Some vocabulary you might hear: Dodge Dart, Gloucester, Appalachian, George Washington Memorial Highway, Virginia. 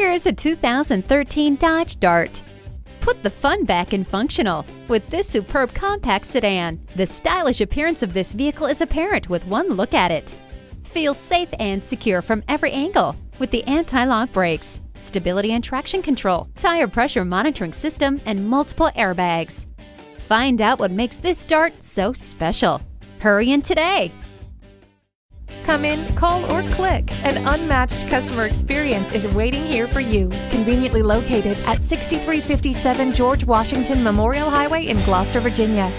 Here is a 2013 Dodge Dart. Put the fun back in functional with this superb compact sedan. The stylish appearance of this vehicle is apparent with one look at it. Feel safe and secure from every angle with the anti-lock brakes, stability and traction control, tire pressure monitoring system, and multiple airbags. Find out what makes this Dart so special. Hurry in today! Come in, call, or click. An unmatched customer experience is waiting here for you. Conveniently located at 6357 George Washington Memorial Highway in Gloucester, Virginia.